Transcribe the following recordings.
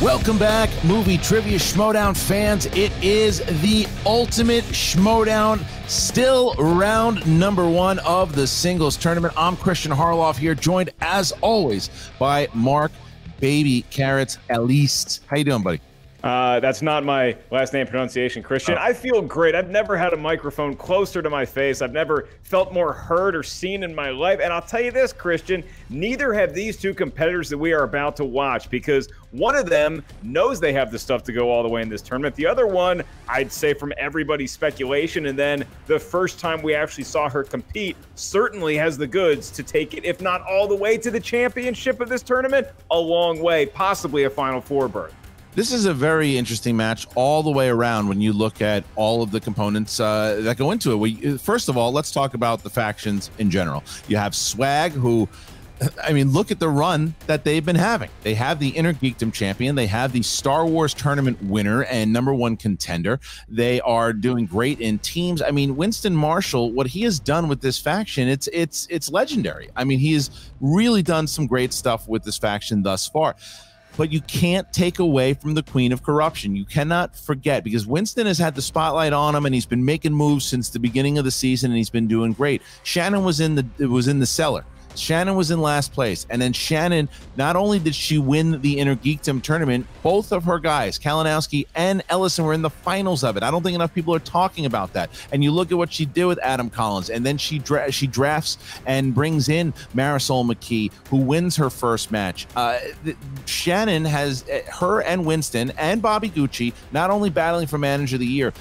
Welcome back, Movie Trivia Schmoedown fans. It is the ultimate Schmoedown, still round number one of the singles tournament. I'm Kristian Harloff here, joined as always by Mark Baby Carrots, Ellis. How you doing, buddy? That's not my last name pronunciation, Kristian. Oh. I feel great. I've never had a microphone closer to my face. I've never felt more heard or seen in my life. And I'll tell you this, Kristian, neither have these two competitors that we are about to watch, because one of them knows they have the stuff to go all the way in this tournament. The other one, I'd say from everybody's speculation, and then the first time we actually saw her compete, certainly has the goods to take it, if not all the way to the championship of this tournament, a long way, possibly a Final Four berth. This is a very interesting match all the way around when you look at all of the components that go into it. First of all, let's talk about the factions in general. You have Swag, who, I mean, look at the run that they've been having. They have the Inner Geekdom champion. They have the Star Wars tournament winner and #1 contender. They are doing great in teams. I mean, Winston Marshall, what he has done with this faction, it's legendary. I mean, he has really done some great stuff with this faction thus far. But you can't take away from the Queen of Corruption. You cannot forget, because Winston has had the spotlight on him and he's been making moves since the beginning of the season and he's been doing great. Shannon was in the cellar. Shannon was in last place. And then Shannon, not only did she win the Inner Geekdom tournament, both of her guys, Kalinowski and Ellison, were in the finals of it. I don't think enough people are talking about that. And you look at what she did with Adam Collins, and then she drafts and brings in Marisol McKee, who wins her first match. Shannon has her and Winston and Bobby Gucci not only battling for Manager of the Year,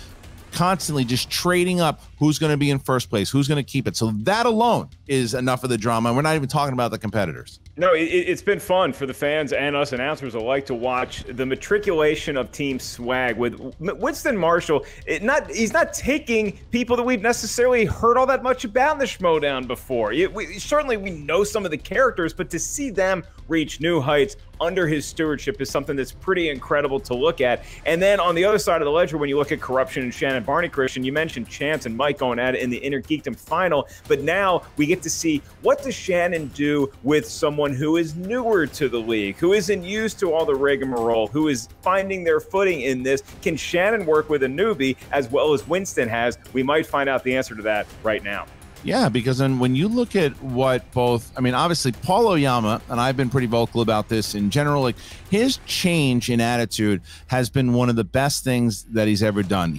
constantly just trading up who's going to be in first place, who's going to keep it. So that alone is enough of the drama. We're not even talking about the competitors. No, it's been fun for the fans and us announcers alike to watch the matriculation of Team Swag with Winston Marshall. He's not taking people that we've necessarily heard all that much about in the Schmoedown before. We certainly know some of the characters, but to see them reach new heights under his stewardship is something that's pretty incredible to look at. And then on the other side of the ledger, when you look at Corruption and Shannon Barney, Kristian, you mentioned Chance and Mike going at it in the Inner Geekdom final, but now we get to see, what does Shannon do with someone who is newer to the league, who isn't used to all the rigmarole, who is finding their footing in this? Can Shannon work with a newbie as well as Winston has? We might find out the answer to that right now. Yeah, because then when you look at what both, I mean, obviously Paul Oyama, and I've been pretty vocal about this in general, like his change in attitude has been one of the best things that he's ever done.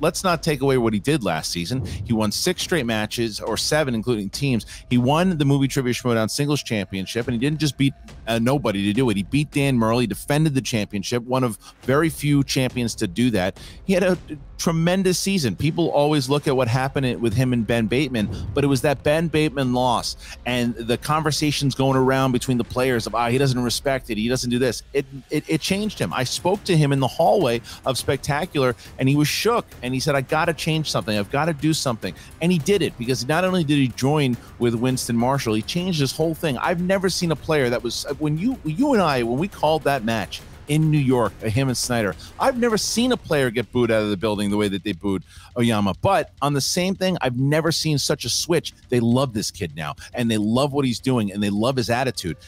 Let's not take away what he did last season. He won 6 straight matches, or 7, including teams. He won the Movie Trivia Schmoedown Singles Championship, and he didn't just beat nobody to do it. He beat Dan Murley, defended the championship, one of very few champions to do that. He had a tremendous season. People always look at what happened with him and Ben Bateman, but it was that Ben Bateman loss and the conversations going around between the players of, he doesn't respect it, he doesn't do this. It changed him. I spoke to him in the hallway of Spectacular, and he was shook, and he said, I got to change something. I've got to do something. And he did it, because not only did he join with Winston Marshall, he changed this whole thing. I've never seen a player that was, when we called that match in New York, him and Sneider, I've never seen a player get booed out of the building the way that they booed Oyama. But on the same thing, I've never seen such a switch. They love this kid now, and they love what he's doing, and they love his attitude.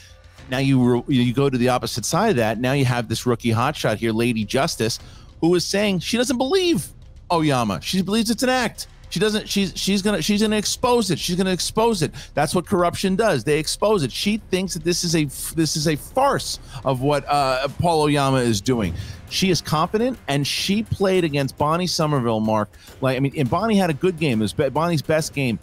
Now you go to the opposite side of that. Now you have this rookie hotshot here, Lady Justice, who is saying she doesn't believe Oyama. She believes it's an act. She doesn't. She's gonna expose it. She's gonna expose it. That's what Corruption does. They expose it. She thinks that this is a farce of what Paul Oyama is doing. She is confident, and she played against Bonnie Somerville, Mark. And Bonnie had a good game. It was Bonnie's best game.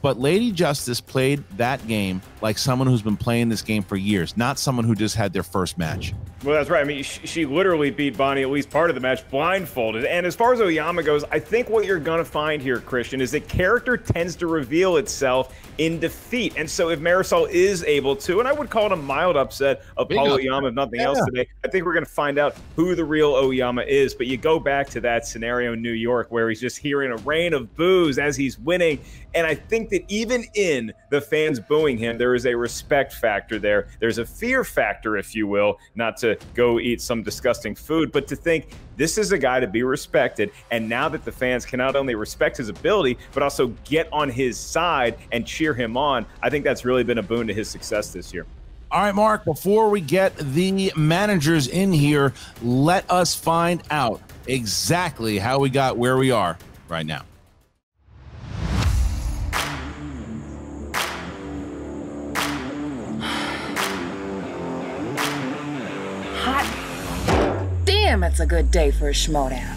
But Lady Justice played that game like someone who's been playing this game for years, not someone who just had their first match. Well, that's right. I mean, she literally beat Bonnie, at least part of the match, blindfolded. And as far as Oyama goes, I think what you're going to find here, Kristian, is that character tends to reveal itself in defeat. And so if Marisol is able to, and I would call it a mild upset of Paul Oyama, if nothing else today, I think we're going to find out who the real Oyama is. But you go back to that scenario in New York where he's just hearing a rain of boos as he's winning. And I think that even in the fans booing him, there is a respect factor there. There's a fear factor, if you will, not to go eat some disgusting food, but to think this is a guy to be respected. And now that the fans can not only respect his ability, but also get on his side and cheer him on, I think that's really been a boon to his success this year. All right, Mark, before we get the managers in here, let us find out exactly how we got where we are right now. Hot damn, it's a good day for a Schmoedown.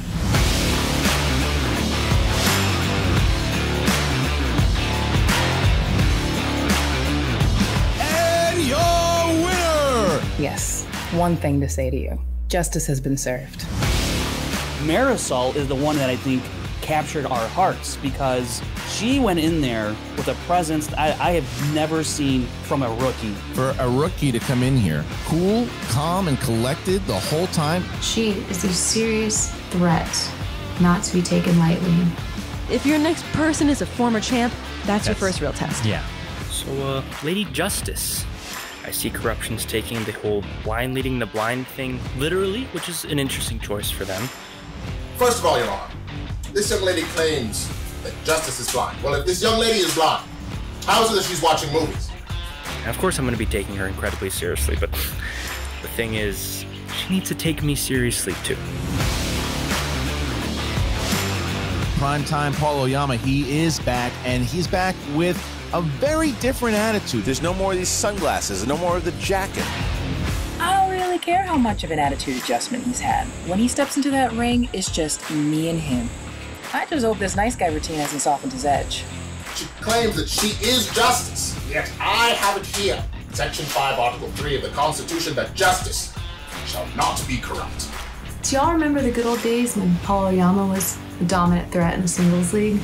Yes, one thing to say to you. Justice has been served. Marisol is the one that I think captured our hearts because she went in there with a presence that I have never seen from a rookie. For a rookie to come in here, cool, calm, and collected the whole time. She is a serious threat, not to be taken lightly. If your next person is a former champ, that's your first real test. Yeah. So, Lady Justice. I see corruptions taking the whole blind leading the blind thing literally, which is an interesting choice for them. First of all, Your Honor, this young lady claims that Justice is blind. Well, if this young lady is blind, how is it that she's watching movies? And of course, I'm going to be taking her incredibly seriously, but the thing is, she needs to take me seriously, too. Primetime Paul Oyama, he is back, and he's back with a very different attitude. There's no more of these sunglasses, no more of the jacket. I don't really care how much of an attitude adjustment he's had. When he steps into that ring, it's just me and him. I just hope this nice guy routine hasn't softened his edge. She claims that she is Justice, yet I have it here. Section 5, Article 3 of the Constitution, that justice shall not be corrupt. Do y'all remember the good old days when Paul Oyama was the dominant threat in the singles league?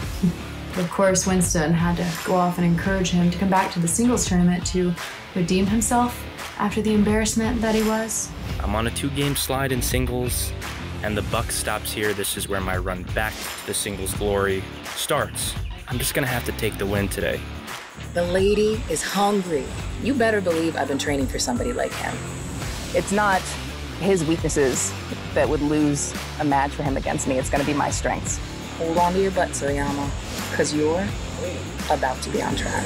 Of course, Winston had to go off and encourage him to come back to the singles tournament to redeem himself after the embarrassment that he was. I'm on a two-game slide in singles, and the buck stops here. This is where my run back to the singles glory starts. I'm just gonna have to take the win today. The lady is hungry. You better believe I've been training for somebody like him. It's not his weaknesses that would lose a match for him against me. It's gonna be my strengths. Hold on to your butts, Oyama, because you're about to be on trial.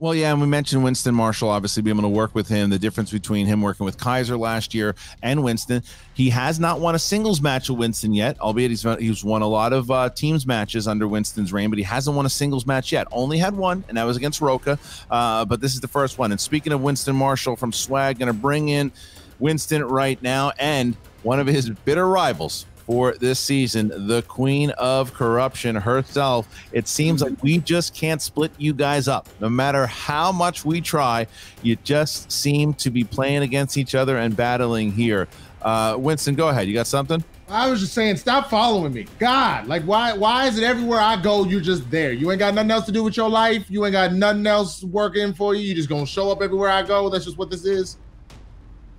Well, yeah, and we mentioned Winston Marshall, obviously being able to work with him, the difference between him working with Kaiser last year and Winston. He has not won a singles match with Winston yet, albeit he's won a lot of teams matches under Winston's reign, but he hasn't won a singles match yet. Only had one, and that was against Roca, but this is the first one. And speaking of Winston Marshall from Swag, going to bring in Winston right now and one of his bitter rivals for this season, the Queen of Corruption herself. It seems like we just can't split you guys up. No matter how much we try, you just seem to be playing against each other and battling here. Winston, go ahead. You got something? I was just saying, stop following me. God, like, why is it everywhere I go, you're just there? You ain't got nothing else to do with your life. You ain't got nothing else working for you. You just gonna show up everywhere I go. That's just what this is.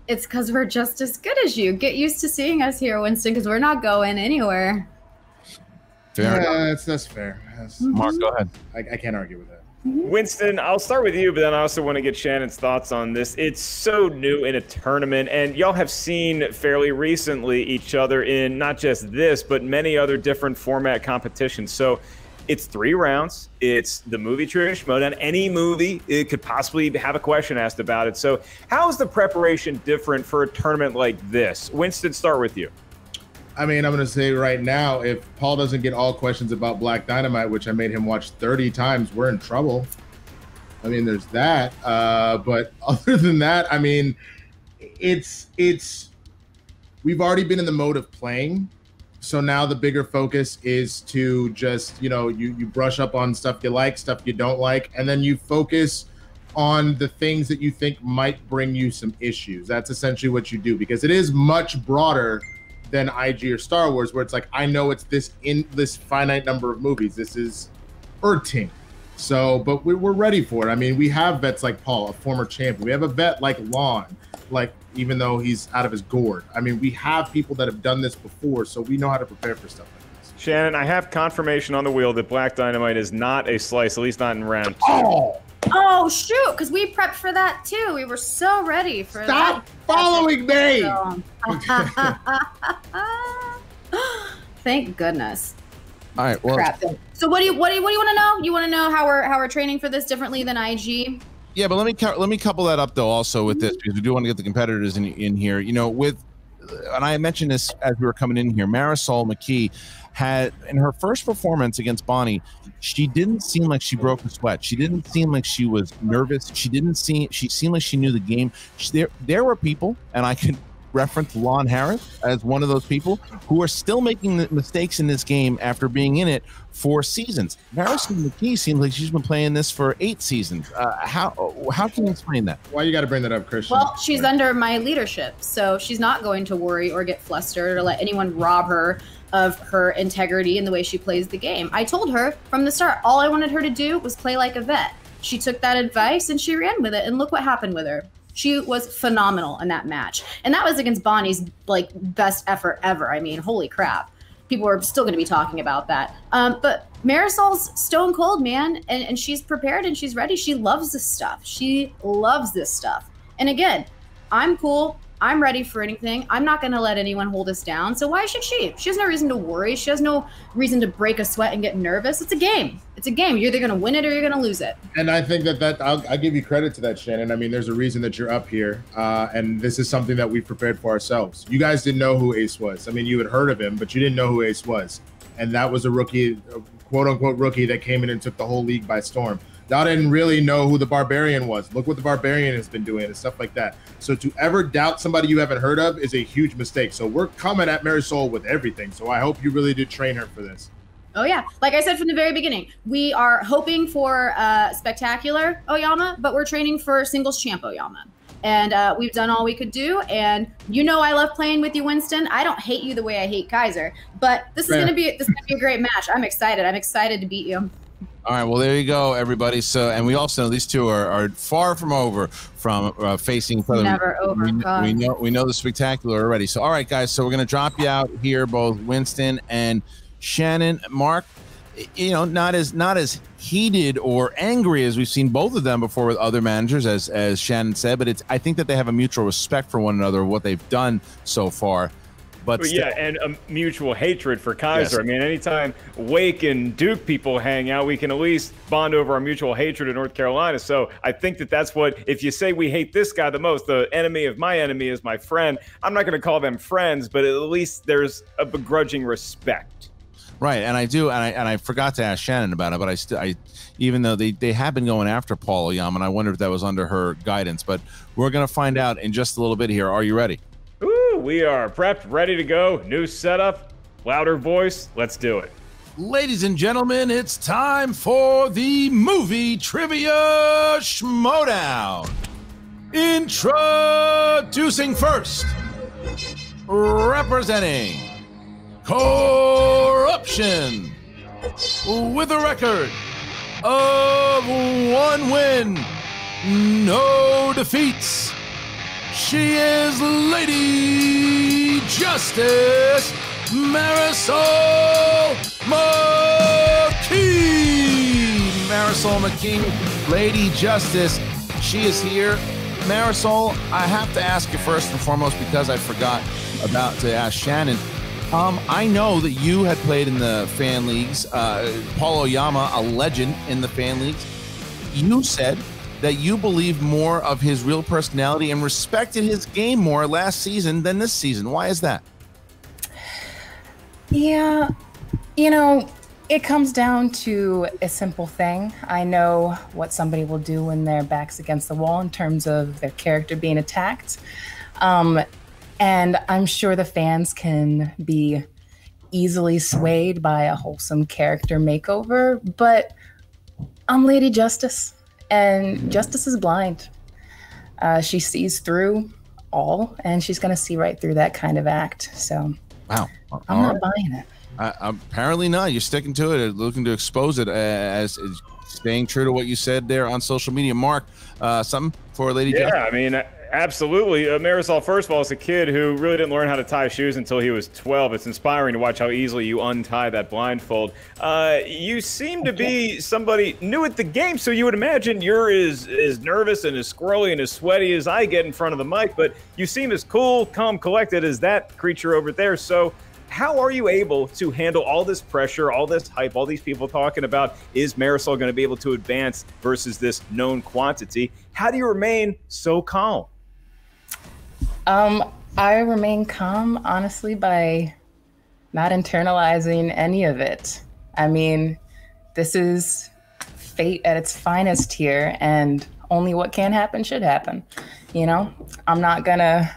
It's because we're just as good as you. Get used to seeing us here, Winston, because we're not going anywhere. Fair enough. That's fair. That's, Mark, go ahead. I can't argue with that. Winston, I'll start with you, but then I also want to get Shannon's thoughts on this. It's so new in a tournament, and y'all have seen fairly recently each other in not just this, but many other different format competitions. So it's 3 rounds. It's the movie tradition mode, and any movie it could possibly have a question asked about it. So how is the preparation different for a tournament like this? Winston, start with you. I mean, I'm going to say right now, if Paul doesn't get all questions about Black Dynamite, which I made him watch 30 times, we're in trouble. I mean, there's that. But other than that, I mean, we've already been in the mode of playing. So now the bigger focus is to just, you know, you brush up on stuff you like, stuff you don't like, and then you focus on the things that you think might bring you some issues. That's essentially what you do, because it is much broader than IG or Star Wars, where it's like, I know it's this finite number of movies. This is hurting. So, but we're ready for it. I mean, we have vets like Paul, a former champion. We have a vet like Lon, like, even though he's out of his gourd. I mean, we have people that have done this before, so we know how to prepare for stuff like this. Shannon, I have confirmation on the wheel that Black Dynamite is not a slice, at least not in round 2. Oh! Oh, shoot, because we prepped for that, too. We were so ready for that. Stop following me! Thank goodness. All right, well. Crap. So what do you want to know? You want to know how we're training for this differently than IG? Yeah, but let me couple that up though also with this, because we do want to get the competitors in here. You know, with, and I mentioned this as we were coming in here, Marisol McKee had, in her first performance against Bonnie, she didn't seem like she broke a sweat. She didn't seem like she was nervous. She seemed like she knew the game. There were people, and I could reference Lon Harris as one of those people, who are still making the mistakes in this game after being in it for seasons. Marisol McKee seems like she's been playing this for 8 seasons. How can you explain that? Why you got to bring that up, Kristian? Well, she's under my leadership, so she's not going to worry or get flustered or let anyone rob her of her integrity and the way she plays the game. I told her from the start, all I wanted her to do was play like a vet. She took that advice and she ran with it, and look what happened with her. She was phenomenal in that match. And that was against Bonnie's like best effort ever. I mean, holy crap. People are still gonna be talking about that. But Marisol's stone cold, man, and she's prepared and she's ready. She loves this stuff. She loves this stuff. And again, I'm cool. I'm ready for anything. I'm not gonna let anyone hold us down. So why should she? She has no reason to worry. She has no reason to break a sweat and get nervous. It's a game. It's a game. You're either gonna win it or you're gonna lose it. And I think that I'll give you credit to that, Shannon. I mean, there's a reason that you're up here. And this is something that we prepared for ourselves. You guys didn't know who Ace was. I mean, you had heard of him, but you didn't know who Ace was. And that was a rookie, a quote unquote rookie, that came in and took the whole league by storm. Y'all didn't really know who the Barbarian was. Look what the Barbarian has been doing and stuff like that. So to ever doubt somebody you haven't heard of is a huge mistake. So we're coming at Marisol with everything. So I hope you really did train her for this. Oh, yeah. Like I said from the very beginning, we are hoping for spectacular Oyama, but we're training for singles champ Oyama. And we've done all we could do. And you know I love playing with you, Winston. I don't hate you the way I hate Kaiser. But this is gonna be a great match. I'm excited. I'm excited to beat you. All right, well, there you go, everybody. So, and we also know these two are far from over from facing each other. Never over. We know the spectacular already. So, all right, guys. So we're gonna drop you out here, both Winston and Shannon. Mark, you know, not as heated or angry as we've seen both of them before with other managers, as Shannon said. But I think that they have a mutual respect for one another, what they've done so far. But yeah, and a mutual hatred for Kaiser. Yes. I mean, anytime Wake and Duke people hang out, we can at least bond over our mutual hatred in North Carolina. So I think that's what, if you say we hate this guy the most, the enemy of my enemy is my friend. I'm not going to call them friends, but at least there's a begrudging respect. Right, and I forgot to ask Shannon about it, but even though they have been going after Paul Oyama, and I wonder if that was under her guidance, but we're going to find out in just a little bit here. Are you ready? Ooh, we are prepped, ready to go. New setup, louder voice. Let's do it. Ladies and gentlemen, it's time for the movie trivia Schmoedown. Introducing first, representing Corruption, with a record of 1 win, no defeats. She is Lady Justice, Marisol McKee. Marisol McKee, Lady Justice, she is here. Marisol, I have to ask you first and foremost, because I forgot about to ask Shannon. I know that you had played in the fan leagues. Paul Oyama, a legend in the fan leagues. You said that you believe more of his real personality and respected his game more last season than this season. Why is that? Yeah, you know, it comes down to a simple thing. I know what somebody will do when their back's against the wall in terms of their character being attacked. And I'm sure the fans can be easily swayed by a wholesome character makeover, but I'm Lady Justice. And Justice is blind. She sees through all, and she's going to see right through that kind of act. So, wow, I'm not buying it. Apparently not. You're sticking to it, looking to expose it, as staying true to what you said there on social media. Mark, something for Lady Justice? Yeah, I mean, Absolutely. Marisol, first of all, is a kid who really didn't learn how to tie shoes until he was 12. It's inspiring to watch how easily you untie that blindfold. You seem to be somebody new at the game, so you would imagine you're as nervous and as squirrely and as sweaty as I get in front of the mic, but you seem as cool, calm, collected as that creature over there. So how are you able to handle all this pressure, all this hype, all these people talking about, is Marisol going to be able to advance versus this known quantity? How do you remain so calm? I remain calm, honestly, by not internalizing any of it. I mean, this is fate at its finest here, and only what can happen should happen. You know, I'm not gonna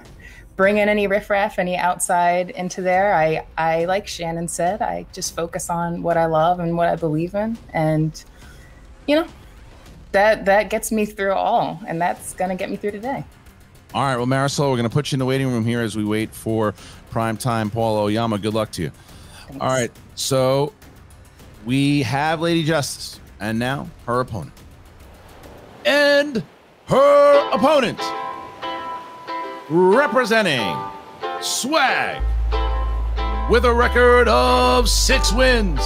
bring in any riffraff, any outside into there. I, like Shannon said, I just focus on what I love and what I believe in, and you know, that gets me through all, and that's gonna get me through today. All right, well, Marisol, we're going to put you in the waiting room here as we wait for primetime Paul Oyama. Good luck to you. Thanks. All right, so we have Lady Justice, and now her opponent. And her opponent, representing Swag, with a record of 6 wins,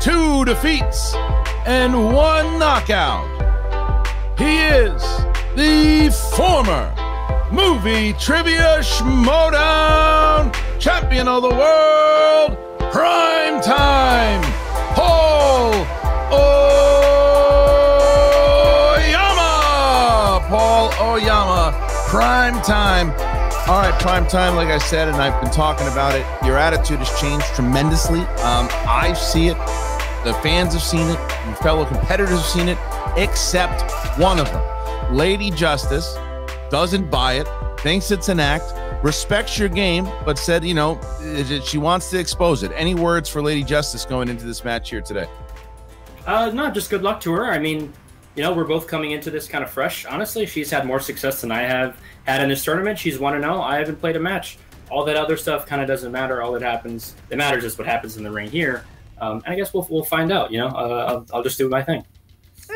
2 defeats, and 1 knockout. He is the former Movie Trivia Schmoedown champion of the world, Primetime Paul Oyama! Paul Oyama, Primetime. All right, Primetime, like I said, and I've been talking about it, your attitude has changed tremendously. I see it, the fans have seen it, your fellow competitors have seen it, except one of them. Lady Justice doesn't buy it, thinks it's an act, respects your game, but said, you know, she wants to expose it. Any words for Lady Justice going into this match here today? No, just good luck to her. I mean, you know, we're both coming into this kind of fresh. Honestly, she's had more success than I have had in this tournament. She's 1-0. I haven't played a match. All that other stuff kind of doesn't matter. All that happens, that matters is what happens in the ring here. And I guess we'll find out, you know. I'll just do my thing.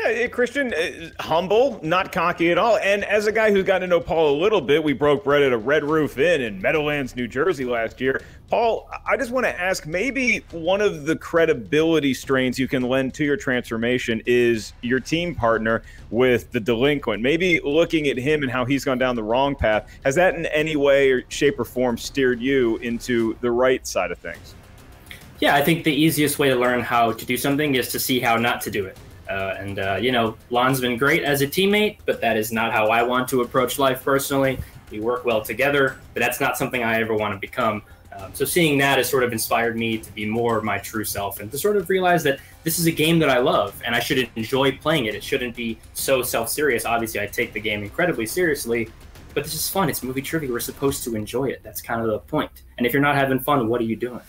Yeah, Kristian, humble, not cocky at all. And as a guy who's gotten to know Paul a little bit, we broke bread at a Red Roof Inn in Meadowlands, New Jersey last year. Paul, I just want to ask, maybe one of the credibility strains you can lend to your transformation is your team partner with the delinquent. Maybe looking at him and how he's gone down the wrong path, has that in any way or shape or form steered you into the right side of things? Yeah, I think the easiest way to learn how to do something is to see how not to do it. You know, Lon's been great as a teammate, but that is not how I want to approach life personally. We work well together, but that's not something I ever want to become. So seeing that has sort of inspired me to be more of my true self and to sort of realize that this is a game that I love and I should enjoy playing it. It shouldn't be so self-serious. Obviously, I take the game incredibly seriously, but this is fun. It's movie trivia. We're supposed to enjoy it. That's kind of the point. And if you're not having fun, what are you doing?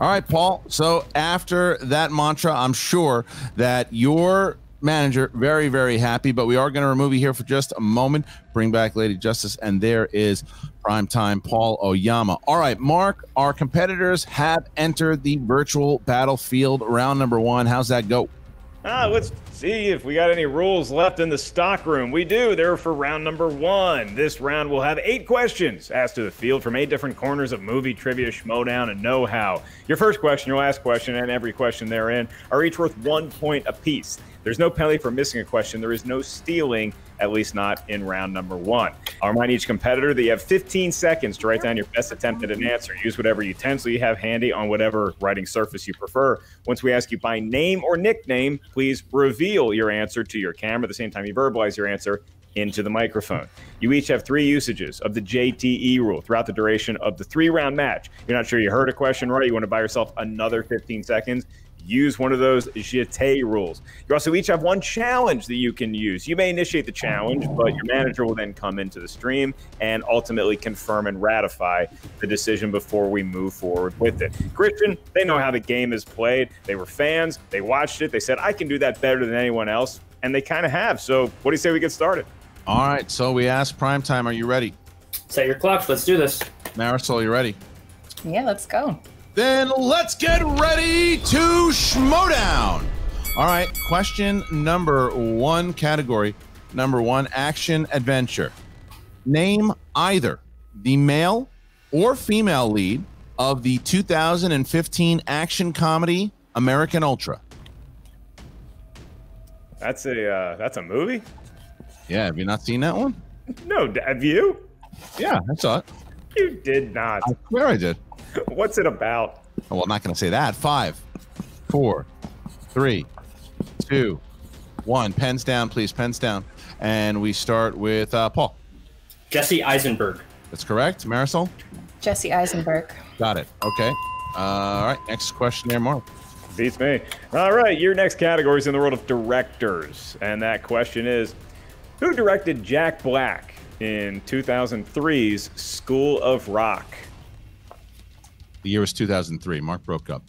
All right, Paul, so after that mantra, I'm sure that your manager, very, very happy, but we are going to remove you here for just a moment, bring back Lady Justice, and there is Primetime Paul Oyama. All right, Mark, our competitors have entered the virtual battlefield, round number 1. How's that go? Let's see if we got any rules left in the stock room. We do. They're for round number 1. This round will have 8 questions asked to the field from 8 different corners of movie trivia, schmoedown, and know-how. Your first question, your last question, and every question therein are each worth 1 point apiece. There's no penalty for missing a question. There is no stealing, at least not in round number 1. I'll remind each competitor that you have 15 seconds to write down your best attempt at an answer. Use whatever utensil you have handy on whatever writing surface you prefer. Once we ask you by name or nickname, please reveal your answer to your camera at the same time you verbalize your answer into the microphone. You each have 3 usages of the JTE rule throughout the duration of the 3-round match. You're not sure you heard a question right, you want to buy yourself another 15 seconds, use one of those JTE rules. You also each have 1 challenge that you can use. You may initiate the challenge, but your manager will then come into the stream and ultimately confirm and ratify the decision before we move forward with it. Kristian, they know how the game is played. They were fans. They watched it. They said, I can do that better than anyone else. And they kind of have. So what do you say we get started? All right. So we asked Primetime, are you ready? Set your clocks. Let's do this. Marisol, you ready? Yeah, let's go. Then let's get ready to Schmoedown. All right, question number 1, category number 1, action adventure. name either the male or female lead of the 2015 action comedy American Ultra. That's a movie? Yeah, have you not seen that one? No, have you? Yeah, I saw it. You did not. I swear I did. What's it about? Oh, well, I'm not going to say that. 5, 4, 3, 2, 1. Pens down, please. Pens down. And we start with Paul. Jesse Eisenberg. That's correct. Marisol? Jesse Eisenberg. Got it. Okay. All right. Next question there, Mark. Beats me. All right. Your next category is in the world of directors. And that question is, who directed Jack Black in 2003's School of Rock? The year was 2003. Mark broke up.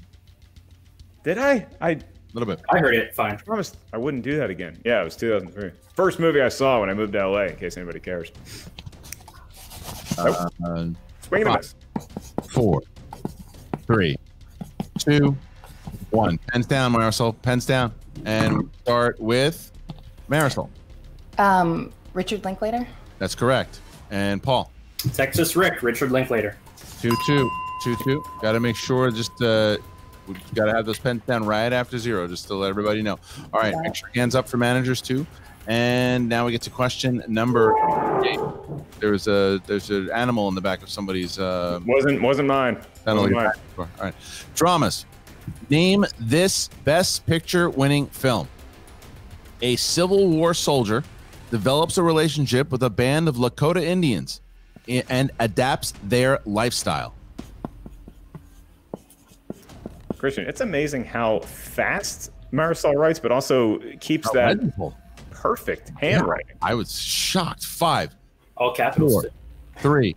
Did I? A little bit. I heard it. Fine. I promised I wouldn't do that again. Yeah, it was 2003. First movie I saw when I moved to LA, in case anybody cares. Swing it back. 4, 3, 2, 1. Pens down, Marisol. Pens down. And we start with Marisol. Richard Linklater. That's correct. And Paul. Texas Rick. Richard Linklater. 2-2. Got to make sure just we got to have those pens down right after zero, just to let everybody know. All right, make sure hands up for managers too. And now we get to question number 8. There's an animal in the back of somebody's. Wasn't mine. Wasn't mine. All right, dramas. Name this best picture winning film. A Civil War soldier develops a relationship with a band of Lakota Indians and adapts their lifestyle. Kristian, it's amazing how fast Marisol writes, but also keeps that perfect handwriting. Yeah, I was shocked. 5. All capitals. 4, 3,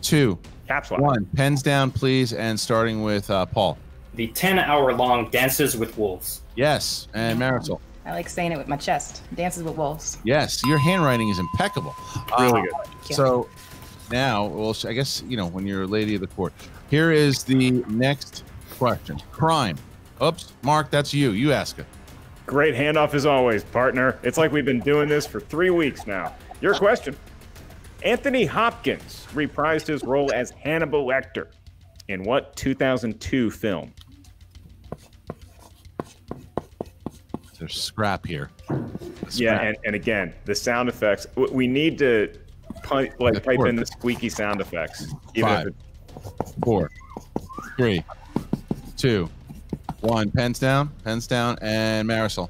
2. Caps lock. 1. Pens down, please. And starting with Paul. The 10-hour-long Dances with Wolves. Yes. And Marisol. I like saying it with my chest. Dances with Wolves. Yes. Your handwriting is impeccable. Really good. So now, well, I guess, you know, when you're a lady of the court, here is the next question. Crime. Oops, Mark, that's you. You ask it. Great handoff as always, partner. It's like we've been doing this for 3 weeks now. Your question. Anthony Hopkins reprised his role as Hannibal Lecter in what 2002 film? There's scrap here. Yeah, and again, the sound effects. We need to type in the squeaky sound effects. 5, 4, 3, 2, 1. Pens down. Pens down. And Marisol.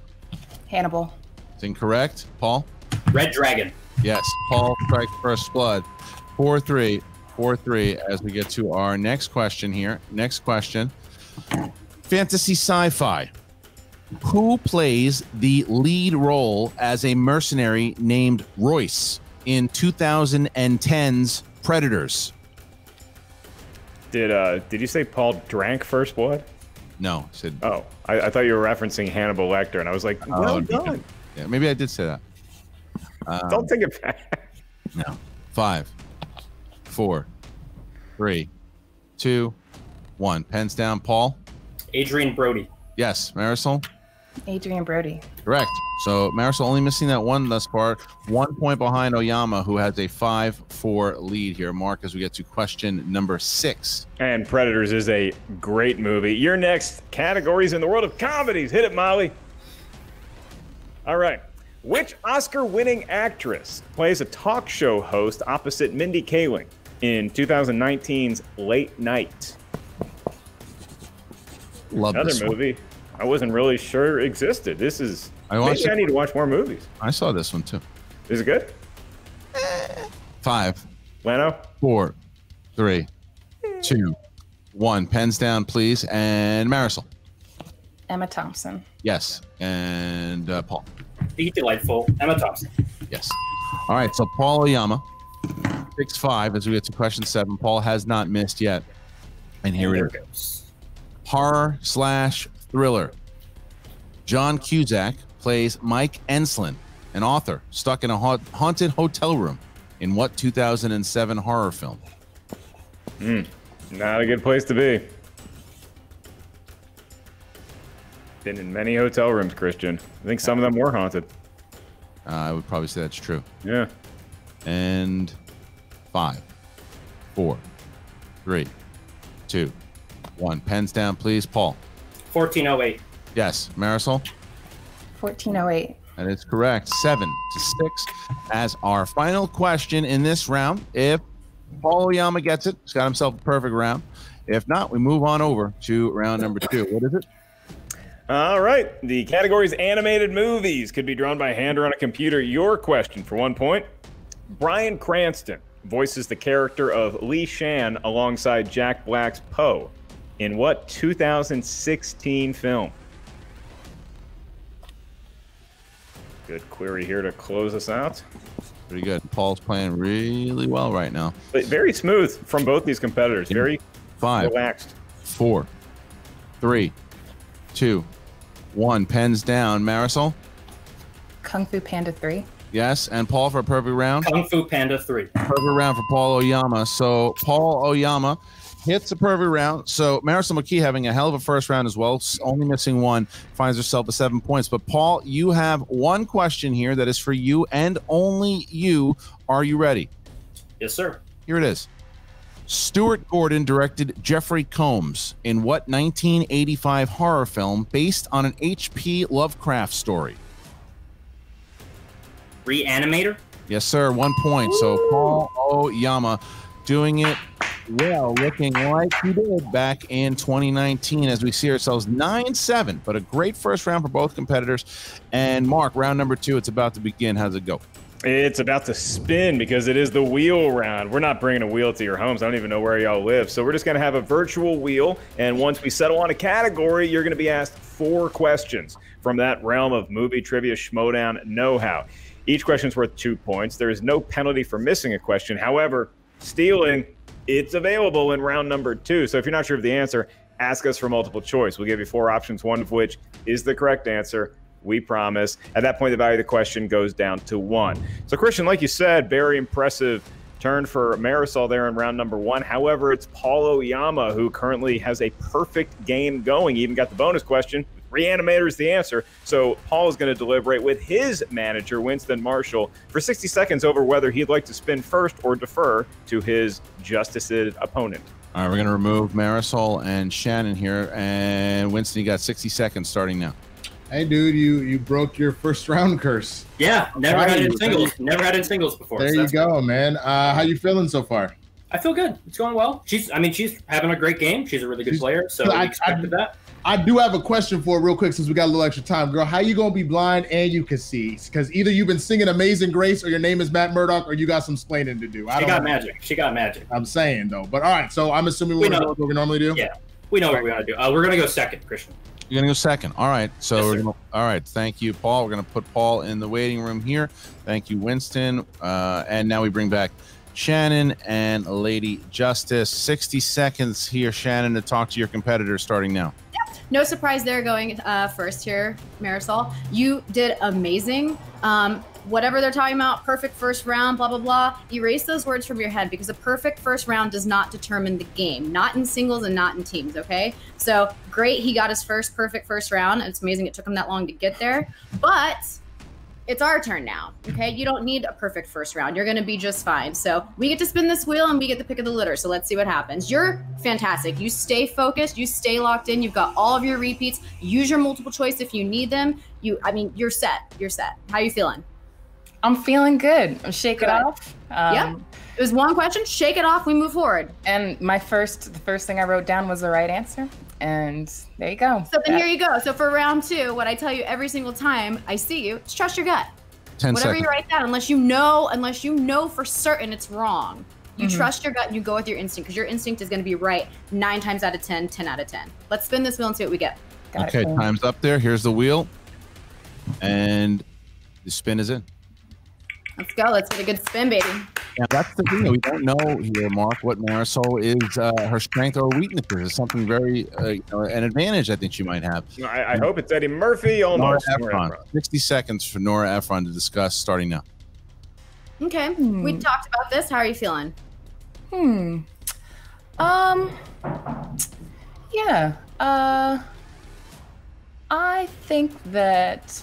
Hannibal. It's incorrect. Paul. Red Dragon. Yes. Paul strikes first blood. 4-3. 4-3. As we get to our next question here. Next question. Fantasy sci-fi. Who plays the lead role as a mercenary named Royce in 2010's Predators? Did you say Paul drank first blood? No, I said. Oh, I thought you were referencing Hannibal Lecter, and I was like, well done. Yeah, maybe I did say that. Don't take it back. No. 5, 4, 3, 2, 1. Pens down, Paul. Adrian Brody. Yes, Marisol. Adrian Brody. Correct. So Marisol only missing that one thus far. 1 point behind Oyama, who has a 5-4 lead here. Mark, as we get to question number 6. And Predators is a great movie. Your next category is in the world of comedies. Hit it, Molly. All right. Which Oscar-winning actress plays a talk show host opposite Mindy Kaling in 2019's Late Night? Love another this movie. One. I wasn't really sure existed. This is. Maybe I need to watch more movies. I saw this one too. Is it good? 5. Leno. 4, 3, 2, 1. Pens down, please. And Marisol. Emma Thompson. Yes. And Paul. The delightful Emma Thompson. Yes. All right. So Paul Oyama, 6-5. As we get to question 7, Paul has not missed yet. And here it goes. Horror/thriller. John Cusack plays Mike Enslin, an author stuck in a haunted hotel room in what 2007 horror film? Not a good place to be. Been in many hotel rooms, Kristian. I think some of them were haunted. I would probably say that's true. Yeah. And 5, 4, 3, 2, 1. Pens down, please. Paul. 1408. Yes. Marisol. 1408. That is correct. 7-6 as our final question in this round. If Paul Oyama gets it, he's got himself a perfect round. If not, we move on over to round number 2. What is it? All right. The category is animated movies. Could be drawn by hand or on a computer. Your question for 1 point. Bryan Cranston voices the character of Li Shan alongside Jack Black's Poe in what 2016 film? Good query here to close us out. Pretty good. Paul's playing really well right now. But very smooth from both these competitors. Very relaxed. 5, 4, 3, 2, 1. Pens down. Marisol? Kung Fu Panda 3. Yes, and Paul for a perfect round. Kung Fu Panda 3. Perfect round for Paul Oyama. So Paul Oyama hits a perfect round. So Marisol McKee, having a hell of a first round as well, only missing one, finds herself with 7 points. But Paul, you have one question here that is for you and only you. Are you ready? Yes, sir. Here it is. Stuart Gordon directed Jeffrey Combs in what 1985 horror film based on an H.P. Lovecraft story? Reanimator? Yes, sir. 1 point. Woo! So Paul Oyama doing it well, looking like he did back in 2019 as we see ourselves 9-7, but a great first round for both competitors. And Mark, round number 2, it's about to begin. How's it go? It's about to spin because it is the wheel round. We're not bringing a wheel to your homes. I don't even know where y'all live. So we're just going to have a virtual wheel. And once we settle on a category, you're going to be asked 4 questions from that realm of movie trivia, Schmoedown know-how. Each question is worth 2 points. There is no penalty for missing a question. However, stealing, it's available in round number 2. So if you're not sure of the answer, ask us for multiple choice. We'll give you 4 options, one of which is the correct answer. We promise. At that point, the value of the question goes down to 1. So, Kristian, like you said, very impressive turn for Marisol there in round number 1. However, it's Paul Oyama who currently has a perfect game going. He even got the bonus question. Reanimator is the answer. So Paul is going to deliberate with his manager, Winston Marshall, for 60 seconds over whether he'd like to spin first or defer to his Justice's opponent. All right, we're going to remove Marisol and Shannon here. And Winston, you got 60 seconds starting now. Hey, dude, you broke your first round curse. Yeah, never had it in singles. Never had it in singles before. There you go, man. How you feeling so far? I feel good. It's going well. She's having a great game. She's a really good player, so I expected that. I do have a question for her real quick since we got a little extra time. Girl, how you going to be blind and you can see? Because either you've been singing Amazing Grace or your name is Matt Murdock or you got some explaining to do. She got magic. I'm saying, though. But, all right, so I'm assuming we're going to do what we normally do? Yeah, we know what we want to do. We're going to go second, Kristian. You're going to go second. All right. So, yes, all right. Thank you, Paul. We're going to put Paul in the waiting room here. Thank you, Winston. And now we bring back Shannon and Lady Justice. 60 seconds here, Shannon, to talk to your competitors starting now. Yep. No surprise they're going first here, Marisol. You did amazing. Whatever they're talking about, perfect first round, blah, blah, blah. Erase those words from your head because a perfect first round does not determine the game, not in singles and not in teams, okay? So great, he got his first perfect first round. It's amazing it took him that long to get there, but it's our turn now, okay? You don't need a perfect first round. You're gonna be just fine. So we get to spin this wheel and we get the pick of the litter. So let's see what happens. You're fantastic. You stay focused, you stay locked in. You've got all of your repeats. Use your multiple choice if you need them. You're set, you're set. How are you feeling? I'm feeling good. I'm shaking it off. Yep. It was one question. Shake it off. We move forward. And the first thing I wrote down was the right answer. And there you go. So then here you go. So for round 2, what I tell you every single time I see you, is trust your gut. Whatever you write down, unless you know for certain it's wrong, you trust your gut and you go with your instinct because your instinct is going to be right 9 times out of 10, 10 out of 10. Let's spin this wheel and see what we get. Okay, time's up there. Here's the wheel. And the spin is in. Let's go. Let's get a good spin, baby. Yeah, that's the thing. We don't know here, Mark, what Marisol is, her strength or weaknesses. It's something very, an advantage I think she might have. I hope it's Eddie Murphy. Almost. Nora Ephron. 60 seconds for Nora Ephron to discuss starting now. Okay. We talked about this. How are you feeling? Yeah. I think that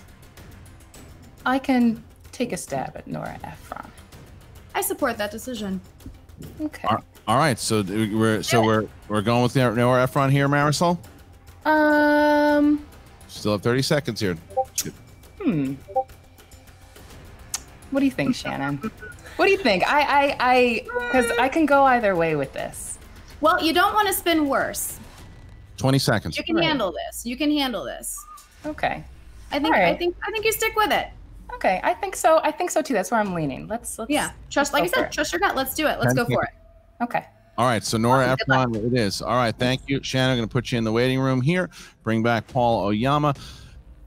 I can take a stab at Nora Ephron. I support that decision. Okay. All right. So we're going with Nowhere Ephron here, Marisol. Still have 30 seconds here. What do you think, Shannon? What do you think? Because I can go either way with this. Well, you don't want to spin worse. 20 seconds. You can handle this. You can handle this. Okay. I think you stick with it. Okay, I think so. I think so too. That's where I'm leaning. Let's trust. Like I said, trust your gut. Let's do it. Let's go for it. Okay. All right. So Nora Ephron, it is. All right. Thank you, Shannon. I'm going to put you in the waiting room here. Bring back Paul Oyama.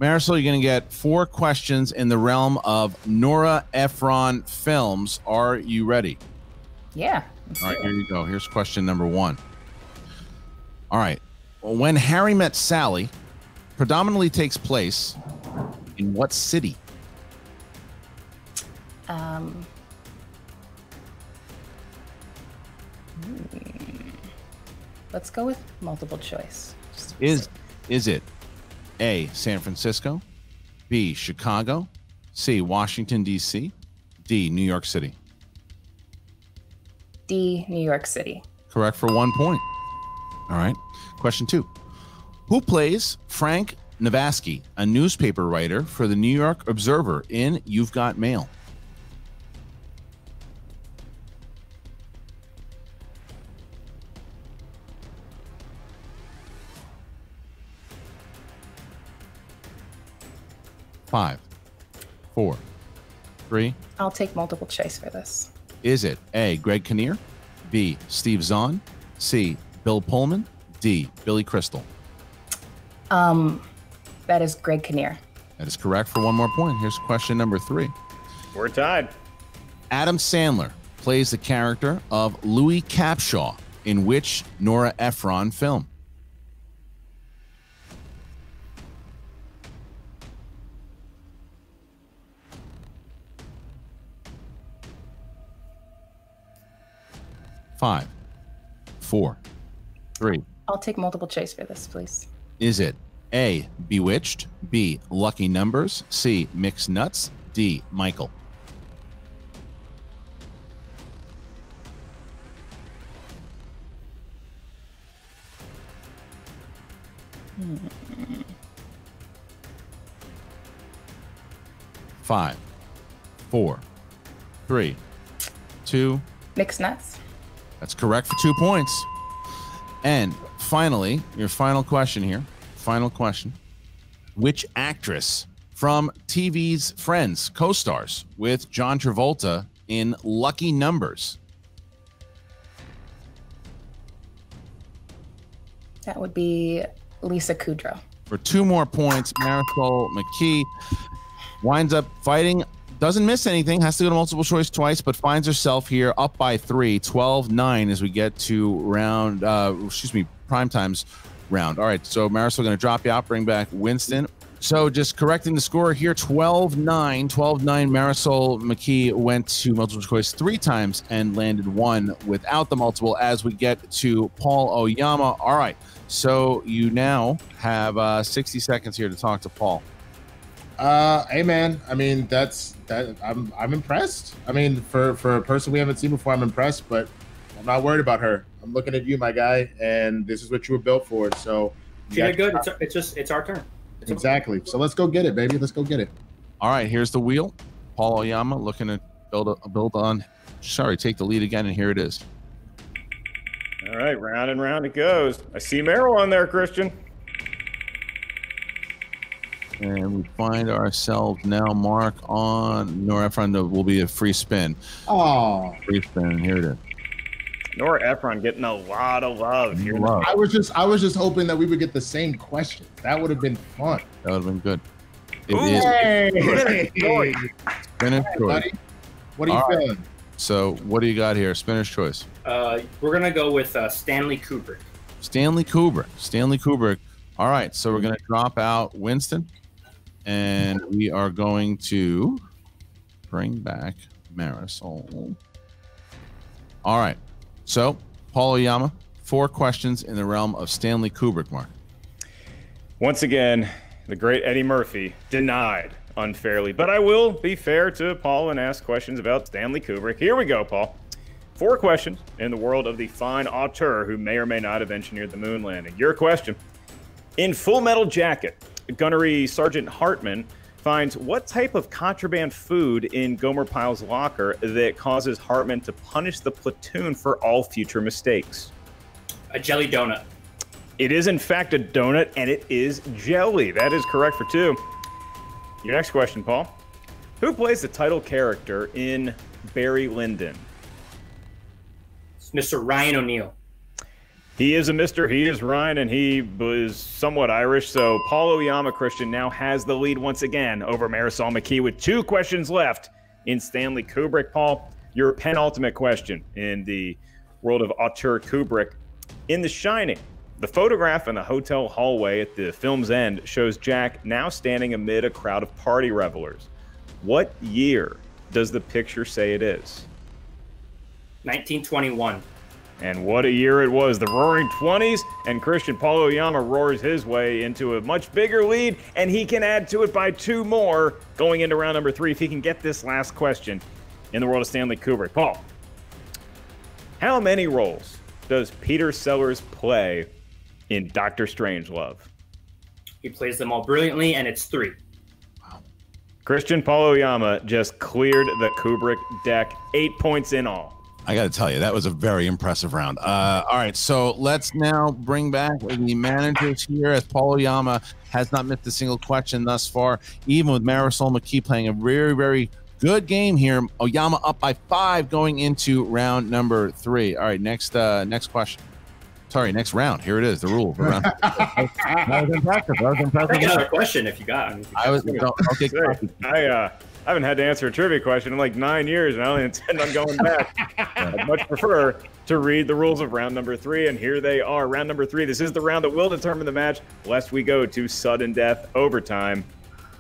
Marisol, you're going to get 4 questions in the realm of Nora Ephron films. Are you ready? Yeah. All right. Here you go. Here's question number 1. All right. When Harry Met Sally predominantly takes place in what city? Let's go with multiple choice. Is it A, San Francisco, B, Chicago, C, Washington, D.C., D, New York City? D, New York City. Correct for 1 point. All right. Question 2. Who plays Frank Navasky, a newspaper writer for the New York Observer in You've Got Mail? Five, four, three. I'll take multiple choice for this. Is it A, Greg Kinnear, B, Steve Zahn, C, Bill Pullman, D, Billy Crystal? That is Greg Kinnear. That is correct for 1 more point. Here's question number 3. We're tied. Adam Sandler plays the character of Louis Capshaw in which Nora Ephron film? Five, four, three. I'll take multiple choice for this, please. Is it A, Bewitched, B, Lucky Numbers, C, Mixed Nuts, D, Michael? Five, four, three, two. Mixed Nuts. That's correct for 2 points. And finally, your final question here. Final question. Which actress from TV's Friends co-stars with John Travolta in Lucky Numbers? That would be Lisa Kudrow. For 2 more points, Marisol McKee winds up fighting. Doesn't miss anything, has to go to multiple choice twice, but finds herself here up by 3, 12-9 as we get to round, primetime's round. All right, so Marisol going to drop you out, bring back Winston. So just correcting the score here, 12-9, 12-9. Marisol McKee went to multiple choice 3 times and landed 1 without the multiple as we get to Paul Oyama. All right, so you now have 60 seconds here to talk to Paul. Hey man, I mean I'm impressed. I mean for a person we haven't seen before, I'm impressed, but I'm not worried about her. I'm looking at you, my guy, and this is what you were built for. So she did good. It's our turn. Exactly. So let's go get it, baby. Let's go get it. All right, here's the wheel. Paul Oyama looking to take the lead again, and here it is. All right, round and round it goes. I see Merrill on there, Kristian. And we find ourselves now, Mark, on Nora Ephron. Will be a free spin. Oh, free spin! Here it is. Nora Ephron getting a lot of love here. I was just hoping that we would get the same question. That would have been fun. That would have been good. It is. Spinner's choice. What are you feeling? So, what do you got here? Spinner's choice. We're gonna go with Stanley Kubrick. Stanley Kubrick. Stanley Kubrick. All right, so we're gonna drop out Winston. And we are going to bring back Marisol. All right. So, Paul Oyama, 4 questions in the realm of Stanley Kubrick, Mark. Once again, the great Eddie Murphy denied unfairly. But I will be fair to Paul and ask questions about Stanley Kubrick. Here we go, Paul. four questions in the world of the fine auteur who may or may not have engineered the moon landing. Your question. In Full Metal Jacket, Gunnery Sergeant Hartman finds what type of contraband food in Gomer Pyle's locker that causes Hartman to punish the platoon for all future mistakes? A jelly donut. It is, in fact, a donut, and it is jelly. That is correct for two. Your next question, Paul. Who plays the title character in Barry Lyndon? It's Mr. Ryan O'Neill. He is a Mr. He is Ryan, and he was somewhat Irish, so Paul Oyama, Kristian, now has the lead once again over Marisol McKee with two questions left in Stanley Kubrick. Paul, your penultimate question in the world of auteur Kubrick. In The Shining, the photograph in the hotel hallway at the film's end shows Jack now standing amid a crowd of party revelers. What year does the picture say it is? 1921. And what a year it was, the Roaring 20s, and Kristian, Paul Oyama roars his way into a much bigger lead, and he can add to it by two more going into round number three if he can get this last question in the world of Stanley Kubrick. Paul, how many roles does Peter Sellers play in Doctor Strangelove? He plays them all brilliantly, and it's three. Wow. Kristian, Paul Oyama just cleared the Kubrick deck, 8 points in all. I got to tell you, that was a very impressive round. All right, so let's now bring back the managers here, as Paul Oyama has not missed a single question thus far, even with Marisol McKee playing a very, very good game here. Oyama up by 5 going into round number 3. All right, next question. Sorry, next round. Here it is, the rule. That was impressive. That was impressive. Take another question if you got. Okay. I haven't had to answer a trivia question in like 9 years, and I only intend on going back. I'd much prefer to read the rules of round number 3, and here they are. Round number 3, this is the round that will determine the match, lest we go to sudden death overtime.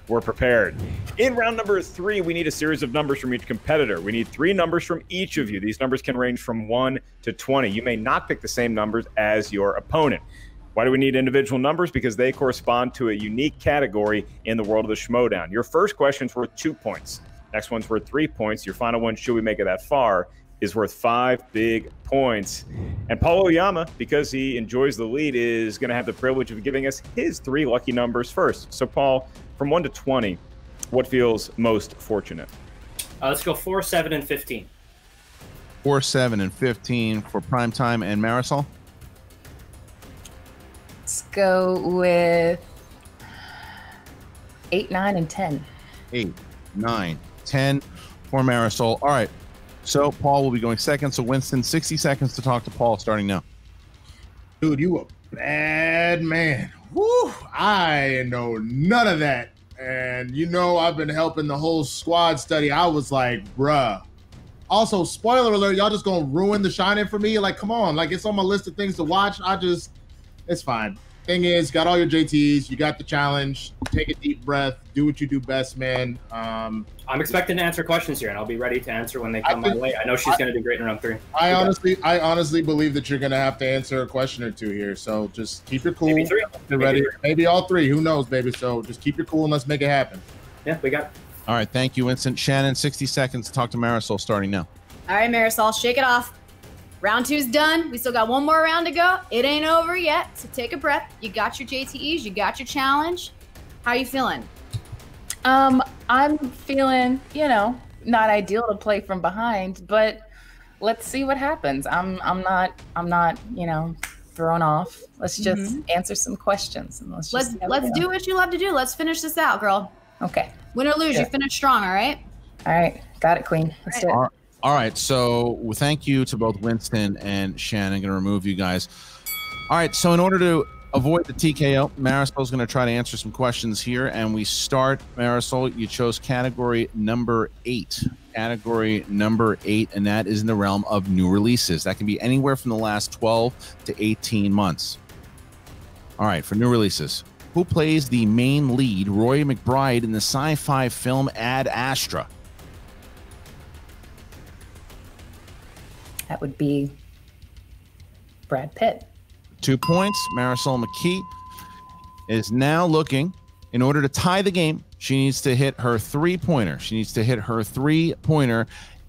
We're prepared. In round number 3, we need a series of numbers from each competitor. We need 3 numbers from each of you. These numbers can range from 1 to 20. You may not pick the same numbers as your opponent. Why do we need individual numbers? Because they correspond to a unique category in the world of the Schmoedown. Your first question's worth 2 points. Next one's worth 3 points. Your final one, should we make it that far, is worth 5 big points. And Paul Oyama, because he enjoys the lead, is going to have the privilege of giving us his 3 lucky numbers first. So, Paul, from 1 to 20, what feels most fortunate? Let's go 4, 7, and 15. 4, 7, and 15 for Primetime and Marisol. Let's go with 8, 9, and 10. 8, 9, 10 for Marisol. All right. So Paul will be going second. So Winston, 60 seconds to talk to Paul starting now. Dude, you a bad man. Woo! I know none of that. And you know I've been helping the whole squad study. I was like, bruh. Also, spoiler alert, y'all just going to ruin The Shining for me? Like, come on. Like, it's on my list of things to watch. It's fine. Thing is, got all your JTs. You got the challenge. Take a deep breath. Do what you do best, man. I'm expecting to answer questions here, and I'll be ready to answer when they come my way. I know she's going to do great in round 3. I honestly believe that you're going to have to answer a question or two here. So just keep your cool. Maybe 3. Get ready. Maybe all 3. Who knows, baby? So just keep your cool and let's make it happen. Yeah, we got it. All right. Thank you, Winston. Shannon, 60 seconds to talk to Marisol starting now. All right, Marisol, shake it off. Round 2's done. We still got one more round to go. It ain't over yet, so take a breath. You got your JTEs. You got your challenge. How are you feeling? I'm feeling, you know, not ideal to play from behind, but let's see what happens. I'm not, you know, thrown off. Let's just answer some questions and let's do what you love to do. Let's finish this out, girl. Okay. Win or lose, you finish strong. All right. All right. Got it, Queen. Let's do it. All right, so thank you to both Winston and Shannon. I'm going to remove you guys. All right, so in order to avoid the TKO, Marisol's going to try to answer some questions here, and we start, Marisol, you chose category number 8. Category number 8, and that is in the realm of new releases. That can be anywhere from the last 12 to 18 months. All right, for new releases, who plays the main lead, Roy McBride, in the sci-fi film Ad Astra? That would be Brad Pitt. 2 points. Marisol McKee is now looking. In order to tie the game, she needs to hit her three-pointer.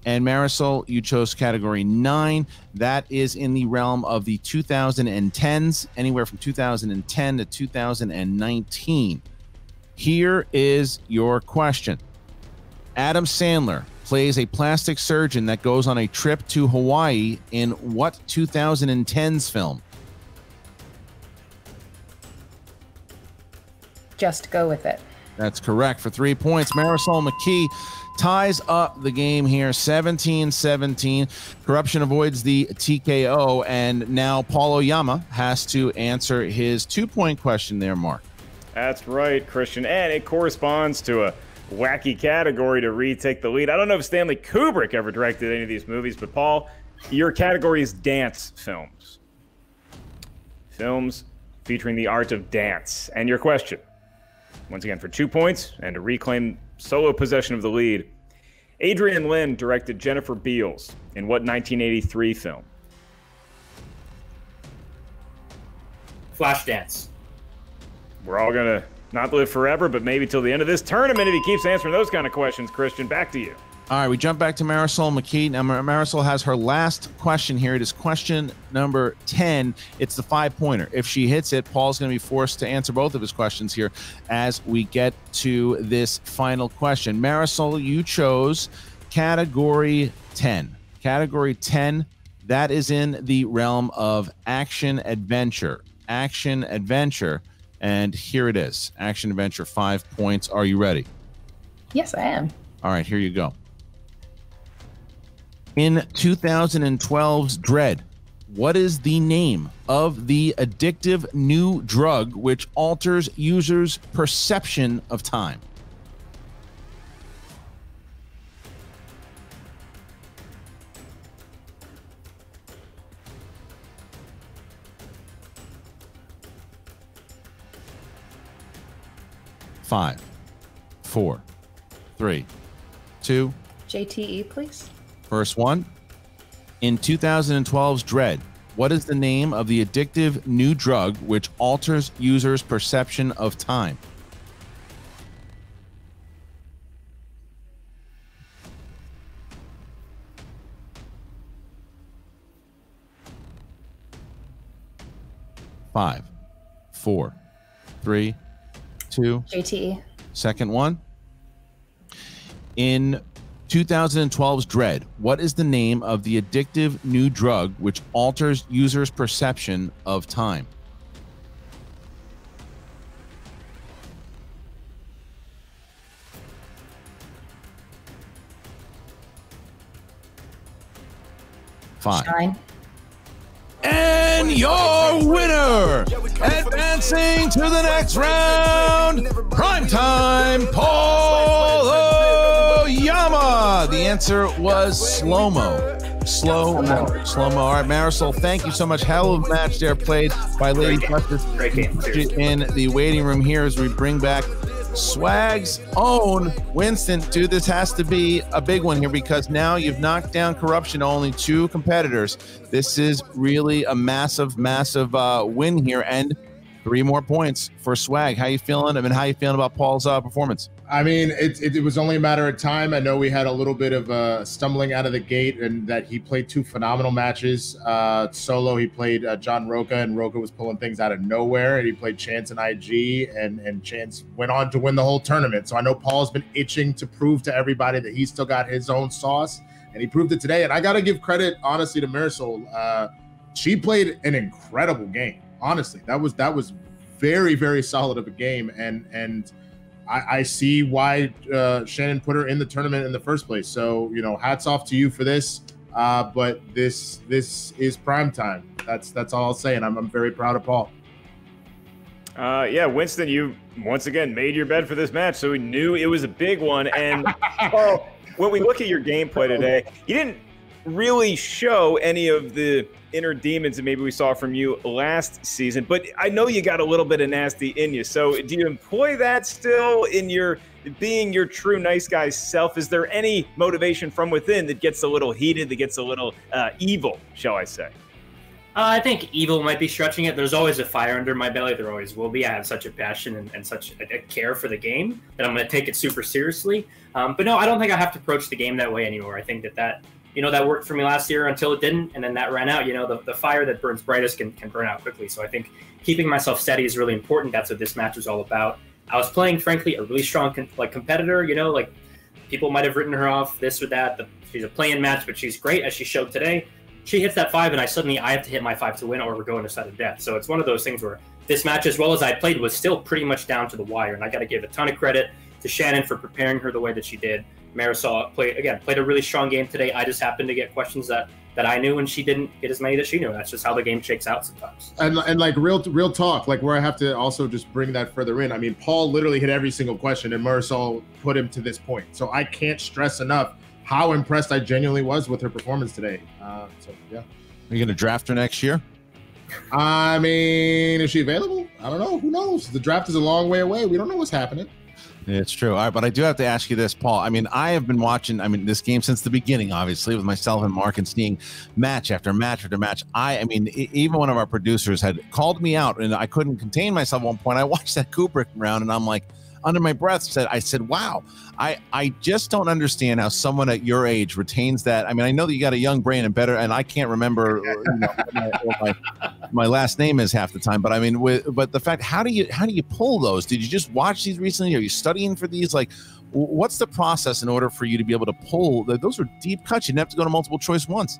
And Marisol, you chose category 9. That is in the realm of the 2010s, anywhere from 2010 to 2019. Here is your question. Adam Sandler plays a plastic surgeon that goes on a trip to Hawaii in what 2010s film? Just Go With It. That's correct for 3 points. Marisol McKee ties up the game here, 17-17. Corruption avoids the TKO, and now Paul Oyama has to answer his 2-point question there, Mark. That's right, Kristian, and it corresponds to a wacky category to retake the lead. I don't know if Stanley Kubrick ever directed any of these movies, but Paul, your category is dance films. Films featuring the art of dance. And your question, once again, for 2 points and to reclaim solo possession of the lead. Adrian Lynn directed Jennifer Beals in what 1983 film? Flashdance. We're all going to not live forever, but maybe till the end of this tournament if he keeps answering those kind of questions. Kristian, back to you. All right, we jump back to Marisol McKee. Now, Marisol has her last question here. It is question number 10. It's the 5-pointer. If she hits it, Paul's going to be forced to answer both of his questions here as we get to this final question. Marisol, you chose category 10. Category 10, that is in the realm of action-adventure. Action-adventure, and here it is. Action-adventure, 5 points. Are you ready? Yes, I am. All right, here you go. In 2012's Dread, what is the name of the addictive new drug which alters users' perception of time? Five, four, three, two. JTE, please. First one, in 2012's Dread, what is the name of the addictive new drug which alters users' perception of time? Five, four, three, two. JTE. Second one, in 2012's Dread, what is the name of the addictive new drug which alters users' perception of time? Five. Shine. And your winner, advancing to the next round, Primetime Paul. The answer was slow-mo. All right, Marisol, thank you so much. Hell of a match there played by Lady Justice in the waiting room here as we bring back Swag's own Winston. Dude, this has to be a big one here because now you've knocked down corruption to only 2 competitors. This is really a massive, massive win here, and 3 more points for Swag. How you feeling? I mean, how you feeling about Paul's performance? I mean, it was only a matter of time. I know we had a little bit of stumbling out of the gate, and that he played 2 phenomenal matches. Solo, he played John Roca, and Roca was pulling things out of nowhere. And he played Chance and IG, and Chance went on to win the whole tournament. So I know Paul's been itching to prove to everybody that he's still got his own sauce, and he proved it today. And I got to give credit, honestly, to Marisol. She played an incredible game. Honestly, that was very, very solid of a game, and I see why Shannon put her in the tournament in the first place. So, you know, hats off to you for this. But this is prime time. That's all I'll say, and I'm very proud of Paul. Yeah, Winston, you once again made your bed for this match, so we knew it was a big one. And Paul, when we look at your gameplay today, you didn't really show any of the inner demons that maybe we saw from you last season, but I know you got a little bit of nasty in you. So do you employ that still in your being your true nice guy self? Is there any motivation from within that gets a little heated, that gets a little evil, shall I say? I think evil might be stretching it. There's always a fire under my belly. There always will be. I have such a passion and such a care for the game that I'm going to take it super seriously. But no, I don't think I have to approach the game that way anymore. I think that, you know, that worked for me last year until it didn't, and then that ran out. You know, the fire that burns brightest can burn out quickly. So I think keeping myself steady is really important. That's what this match was all about. I was playing, frankly, a really strong competitor. You know, like, people might have written her off, this or that. She's a play-in match, but she's great, as she showed today. She hits that five, and I have to hit my five to win, or we're going to sudden death. So it's one of those things where this match, as well as I played, was still pretty much down to the wire. And I got to give a ton of credit to Shannon for preparing her the way that she did. Marisol played a really strong game today. I just happened to get questions that I knew, and she didn't get as many that she knew. That's just how the game shakes out sometimes. And like real talk, like where I have to also just bring that further in. I mean, Paul literally hit every single question, and Marisol put him to this point. So I can't stress enough how impressed I genuinely was with her performance today. So yeah. Are you going to draft her next year? I mean, is she available? I don't know. Who knows? The draft is a long way away. We don't know what's happening. It's true. All right, but I do have to ask you this, Paul. I mean, I have been watching, this game since the beginning, obviously, with myself and Mark, and seeing match after match after match. I mean, even one of our producers had called me out, and I couldn't contain myself at one point. I watched that Kubrick round, and I'm like, under my breath, I said, wow, I just don't understand how someone at your age retains that. I mean, I know that you got a young brain and better, and I can't remember my last name is half the time. But I mean, but the fact, how do you pull those? Did you just watch these recently? Are you studying for these? Like, what's the process in order for you to be able to pull? Those are deep cuts. You didn't have to go to multiple choice once.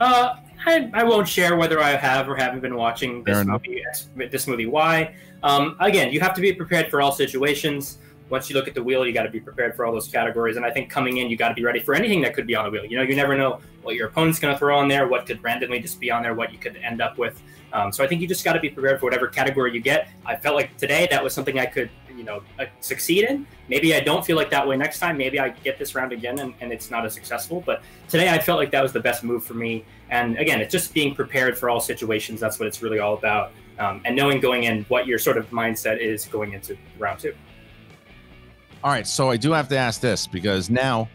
I won't share whether I have or haven't been watching this movie. Why? Again, you have to be prepared for all situations. Once you look at the wheel, you got to be prepared for all those categories. And I think coming in, you got to be ready for anything that could be on the wheel. You know, you never know what your opponent's going to throw on there, what could randomly just be on there, what you could end up with. So I think you just got to be prepared for whatever category you get. I felt like today that was something I could, succeed in. Maybe I don't feel like that way next time. Maybe I get this round again and it's not as successful. But today I felt like that was the best move for me. And again, it's just being prepared for all situations. That's what it's really all about. And knowing going in what your sort of mindset is going into round two. All right, so I do have to ask this, because now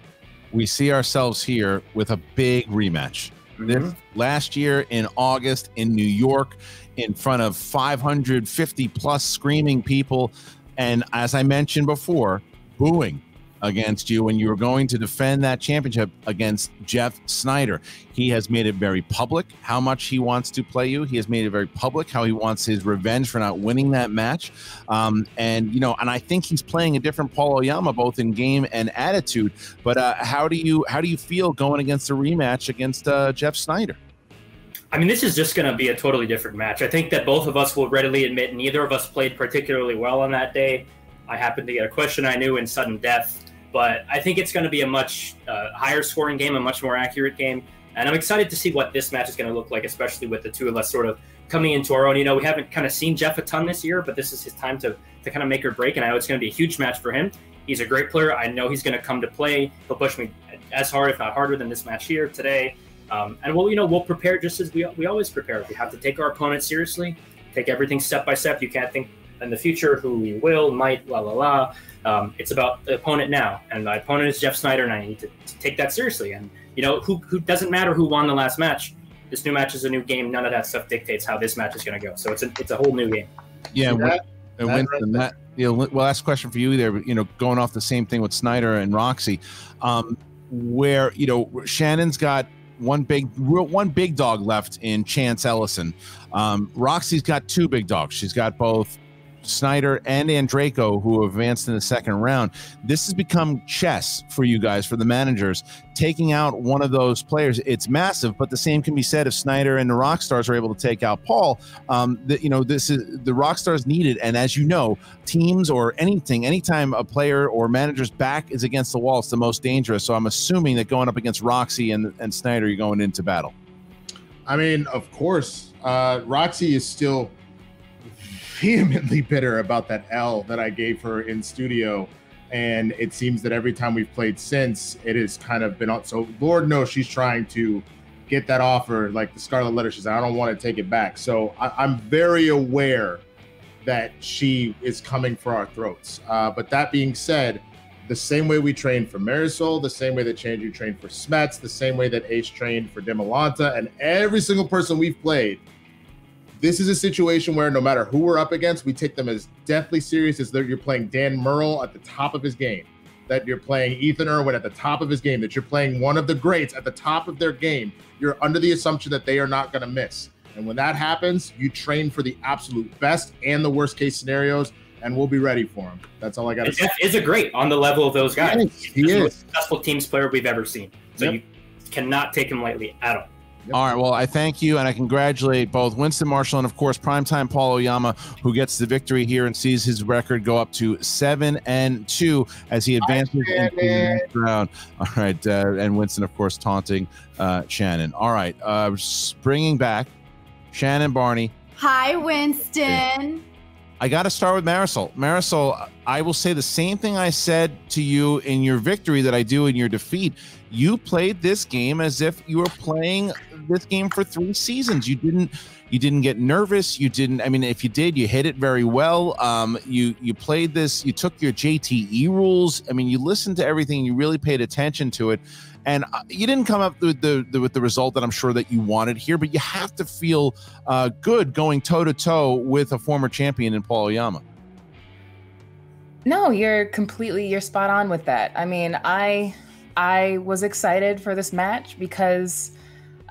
we see ourselves here with a big rematch. This last year in August in New York in front of 550+ screaming people. And as I mentioned before, booing against you when you were going to defend that championship against Jeff Sneider. He has made it very public how much he wants to play you. He has made it very public how he wants his revenge for not winning that match. And I think he's playing a different Paul Oyama, both in game and attitude. But how do you feel going against a rematch against Jeff Sneider? I mean, this is just going to be a totally different match. I think that both of us will readily admit neither of us played particularly well on that day. I happened to get a question I knew in sudden death. But I think it's going to be a much higher scoring game, a much more accurate game. And I'm excited to see what this match is going to look like, especially with the two of us sort of coming into our own. You know, we haven't kind of seen Jeff a ton this year, but this is his time to kind of make or break. And I know it's going to be a huge match for him. He's a great player. I know he's going to come to play. He'll push me as hard, if not harder, than this match here today. And we'll prepare just as we always prepare. We have to take our opponent seriously, take everything step by step. You can't think in the future who we will, might, it's about the opponent now, and my opponent is Jeff Sneider, and I need to take that seriously. And who doesn't matter who won the last match. This new match is a new game. None of that stuff dictates how this match is going to go. So it's a whole new game. Yeah, last question for you there, going off the same thing with Sneider and Roxy, where Shannon's got one big dog left in Chance Ellison. Roxy's got two big dogs. She's got both Sneider and Draco, who advanced in the second round. This has become chess for you guys, for the managers. Taking out one of those players, it's massive, but the same can be said if Sneider and the Rockstars are able to take out Paul. This is the Rockstars needed, and as you know, teams or anytime a player or manager's back is against the wall, it's the most dangerous. So I'm assuming that going up against Roxy and Sneider, you're going into battle. I mean, of course, Roxy is still vehemently bitter about that L that I gave her in studio, and it seems that every time we've played since, it has kind of been on. So Lord knows she's trying to get that offer like the scarlet letter. She's like, I don't want to take it back. So I'm very aware that she is coming for our throats, but that being said, the same way we trained for Marisol, the same way that Chandrew trained for Smets, the same way that Ace trained for Demolanta, and every single person we've played, this is a situation where no matter who we're up against, we take them as deathly serious as though you're playing Dan Murley at the top of his game, that you're playing Ethan Irwin at the top of his game, that you're playing one of the greats at the top of their game. You're under the assumption that they are not going to miss. And when that happens, you train for the absolute best and the worst case scenarios, and we'll be ready for him. That's all I got to say. Jeff is a great on the level of those guys. He is the most successful teams player we've ever seen. So you cannot take him lightly at all. Yep. All right. Well, I thank you, and I congratulate both Winston Marshall and, of course, primetime Paul Oyama, who gets the victory here and sees his record go up to 7-2 as he advances into the next round. All right. And Winston, of course, taunting Shannon. All right. Bringing back Shannon Barney. Hi, Winston. Hey. I got to start with Marisol. Marisol, I will say the same thing I said to you in your victory that I do in your defeat. You played this game as if you were playing this game for 3 seasons. You didn't get nervous. You didn't. I mean, if you did, you hit it very well. You played this. You took your JTE rules. I mean, you listened to everything. You really paid attention to it, and you didn't come up with the result that I'm sure that you wanted here. But you have to feel good going toe to toe with a former champion in Paul Oyama. No, you're spot on with that. I mean, I was excited for this match because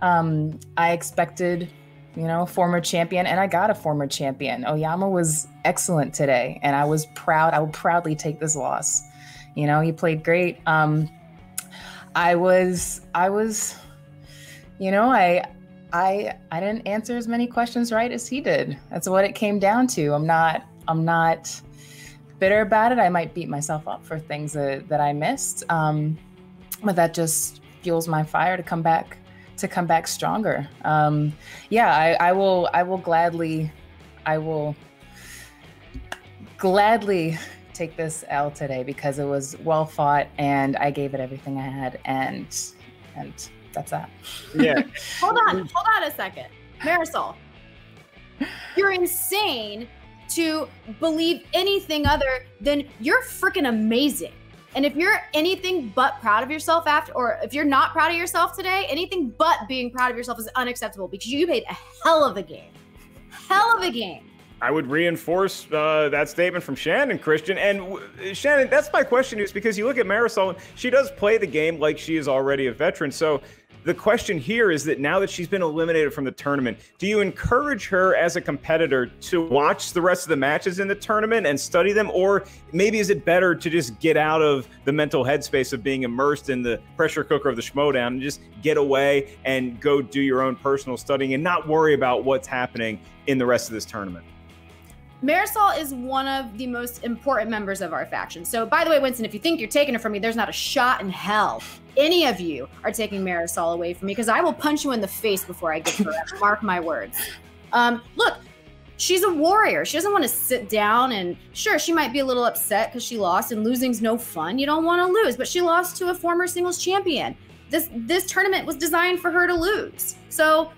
I expected, you know, former champion, and I got a former champion. Oyama was excellent today, and I was proud. I will proudly take this loss. You know, he played great. I didn't answer as many questions right as he did. That's what it came down to. I'm not bitter about it. I might beat myself up for things that I missed, but that just fuels my fire to come back stronger. I will gladly take this L today because it was well fought and I gave it everything I had, and that's that. Yeah. hold on a second, Marisol. You're insane to believe anything other than you're freaking amazing. And if you're anything but proud of yourself after, or if you're not proud of yourself today, anything but being proud of yourself is unacceptable because you made a hell of a game. Hell of a game. I would reinforce that statement from Shannon, Kristian. And Shannon, that's my question, is because you look at Marisol, she does play the game like she is already a veteran. So the question here is that now that she's been eliminated from the tournament, do you encourage her as a competitor to watch the rest of the matches in the tournament and study them? Or maybe is it better to just get out of the mental headspace of being immersed in the pressure cooker of the Schmoedown and just get away and go do your own personal studying and not worry about what's happening in the rest of this tournament? Marisol is one of the most important members of our faction. So, by the way, Winston, if you think you're taking her from me, there's not a shot in hell any of you are taking Marisol away from me, because I will punch you in the face before I get her up. Mark my words. Look, she's a warrior. She doesn't want to sit down, and sure, she might be a little upset because she lost, and losing's no fun. You don't want to lose, but she lost to a former singles champion. This tournament was designed for her to lose. So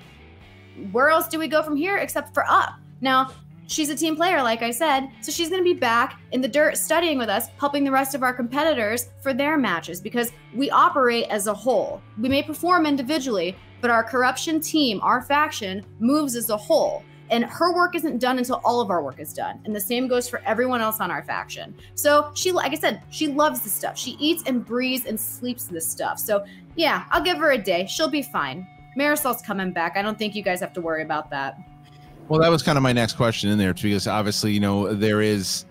where else do we go from here except for up? Now, she's a team player, like I said, so she's going to be back in the dirt studying with us, helping the rest of our competitors for their matches, because we operate as a whole. We may perform individually, but our corruption team, our faction, moves as a whole. And her work isn't done until all of our work is done. And the same goes for everyone else on our faction. So she, like I said, she loves this stuff. She eats and breathes and sleeps this stuff. So yeah, I'll give her a day. She'll be fine. Marisol's coming back. I don't think you guys have to worry about that. Well, that was kind of my next question in there, too, because obviously, you know, there is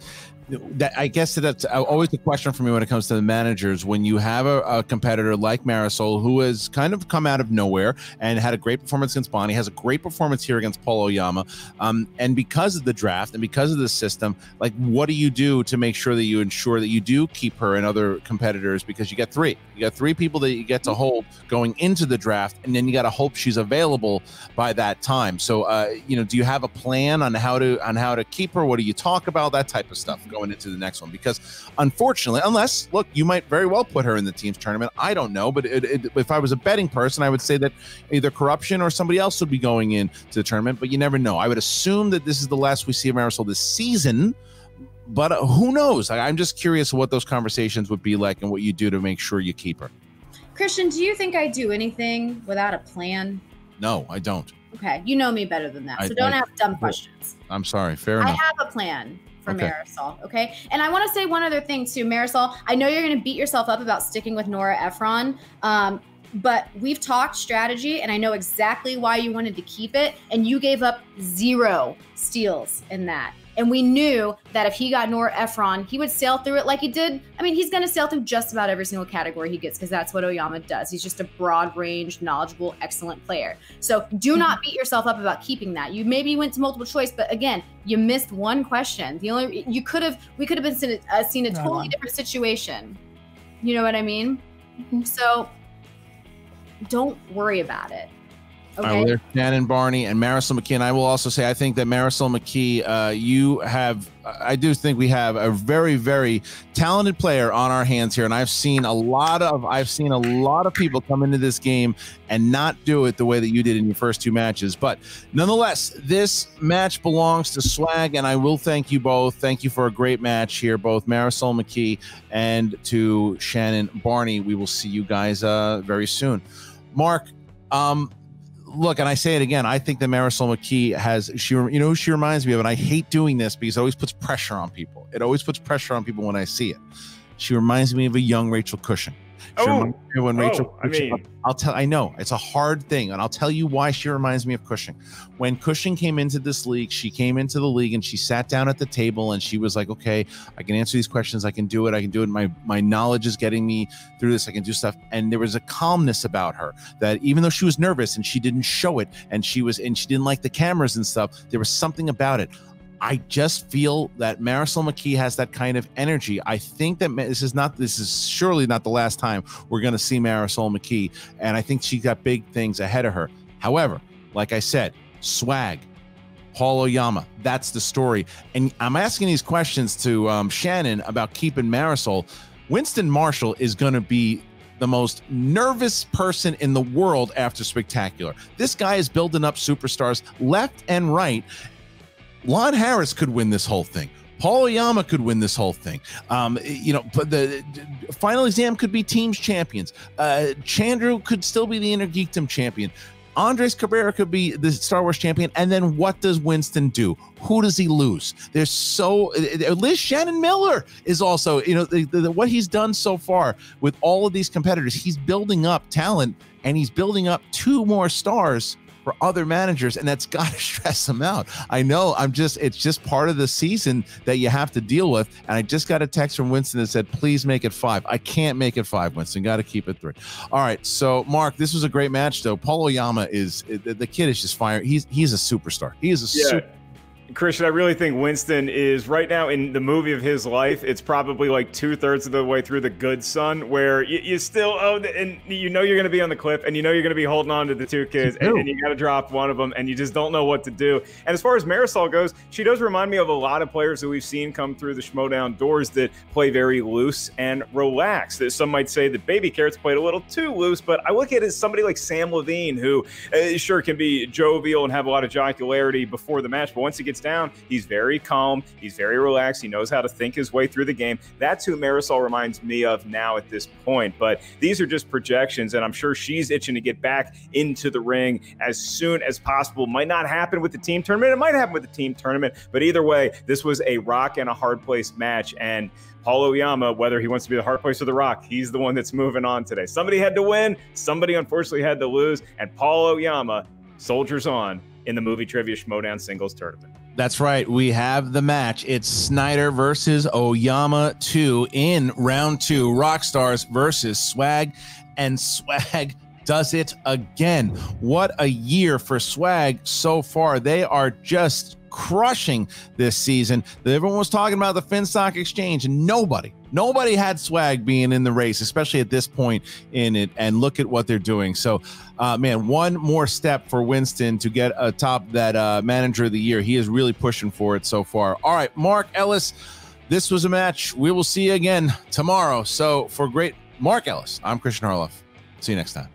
that. I guess that's always the question for me when it comes to the managers. When you have a competitor like Marisol, who has kind of come out of nowhere and had a great performance against Bonnie, has a great performance here against Paul Oyama. And because of the draft and because of the system, like, what do you do to make sure that you ensure that you do keep her and other competitors? Because you got three people that you get to hold going into the draft, and then you got to hope she's available by that time. So, you know, do you have a plan on how to keep her? What do you talk about? That type of stuff going into the next one, because unfortunately, unless, look, you might very well put her in the team's tournament. I don't know, but if I was a betting person, I would say that either corruption or somebody else would be going into the tournament, but you never know. I would assume that this is the last we see of Marisol this season. But who knows? I'm just curious what those conversations would be like and what you do to make sure you keep her. Kristian, do you think I do anything without a plan? No, I don't. Okay. You know me better than that. So don't have dumb questions. I'm sorry. Fair enough. I have a plan for Marisol. Okay. And I want to say one other thing too, Marisol. I know you're going to beat yourself up about sticking with Nora Ephron. But we've talked strategy and I know exactly why you wanted to keep it. And you gave up 0 steals in that. And we knew that if he got Nora Ephron, he would sail through it like he did. I mean, he's going to sail through just about every single category he gets because that's what Oyama does. He's just a broad range, knowledgeable, excellent player. So do not beat yourself up about keeping that. You maybe went to multiple choice, but again, you missed one question. The only you could have, we could have been seen a totally different situation. You know what I mean? So don't worry about it. Okay. All right, there's Shannon Barney and Marisol McKee. And I will also say, I think that Marisol McKee, you have, I do think we have a very, very talented player on our hands here. And I've seen a lot of people come into this game and not do it the way that you did in your first 2 matches. But nonetheless, this match belongs to Swag. And I will thank you both. Thank you for a great match here, both Marisol McKee and to Shannon Barney. We will see you guys very soon. Mark, look, and I say it again, I think that Marisol McKee has, you know who she reminds me of, and I hate doing this because it always puts pressure on people. It always puts pressure on people when I see it. She reminds me of a young Rachel Kushner. I know it's a hard thing, and I'll tell you why she reminds me of Cushing. When Cushing came into this league, she came into the league and she sat down at the table and she was like, okay, I can answer these questions. I can do it. I can do it. My knowledge is getting me through this. I can do stuff. And there was a calmness about her that even though she was nervous and she didn't show it and she didn't like the cameras and stuff, there was something about it. I just feel that Marisol McKee has that kind of energy. I think that this is surely not the last time we're going to see Marisol McKee. And I think she's got big things ahead of her. However, like I said, Swag, Paul Oyama, that's the story. And I'm asking these questions to Shannon about keeping Marisol. Winston Marshall is going to be the most nervous person in the world after Spectacular. This guy is building up superstars left and right. Lon Harris could win this whole thing. Paul Oyama could win this whole thing. You know, but the Final Exam could be teams champions. Chandrew could still be the Inner Geekdom champion. Andres Cabrera could be the Star Wars champion. And then what does Winston do? Who does he lose? There's so Liz Shannon Miller is also, you know, what he's done so far with all of these competitors. He's building up talent and he's building up 2 more stars for other managers, and that's got to stress them out. I know it's just part of the season that you have to deal with. And I just got a text from Winston that said, please make it 5. I can't make it 5, Winston. Got to keep it 3. All right. So Mark, this was a great match though. Paul Oyama is, the kid is just fire. He's a superstar. He is a super. Kristian, I really think Winston is right now in the movie of his life. It's probably like 2/3 of the way through The Good Son, where you still owe, and you know you're going to be on the cliff, and you know you're going to be holding on to the 2 kids, and you got to drop one of them, and you just don't know what to do. And as far as Marisol goes, she does remind me of a lot of players that we've seen come through the Schmoedown doors that play very loose and relaxed. Some might say that Baby Carrots played a little too loose, but I look at it as somebody like Sam Levine, who sure can be jovial and have a lot of jocularity before the match, but once he gets down, he's very calm, he's very relaxed, he knows how to think his way through the game. That's who Marisol reminds me of now at this point, but these are just projections, and I'm sure she's itching to get back into the ring as soon as possible. Might not happen with the team tournament, it might happen with the team tournament, but either way, this was a rock and a hard place match, and Paul Oyama, whether he wants to be the hard place or the rock, he's the one that's moving on today. Somebody had to win, somebody unfortunately had to lose, and Paul Oyama soldiers on in the Movie Trivia Schmoedown Singles Tournament. That's right. We have the match. It's Sneider versus Oyama 2 in round 2. Rockstars versus Swag, and Swag does it again. What a year for Swag so far. They are just crushing this season. Everyone was talking about the Finstock Exchange, and nobody had Swag being in the race, especially at this point in it. And look at what they're doing. So, man, one more step for Winston to get atop that manager of the year. He is really pushing for it so far. All right, Mark Ellis, this was a match. We will see you again tomorrow. So for great Mark Ellis, I'm Kristian Harloff. See you next time.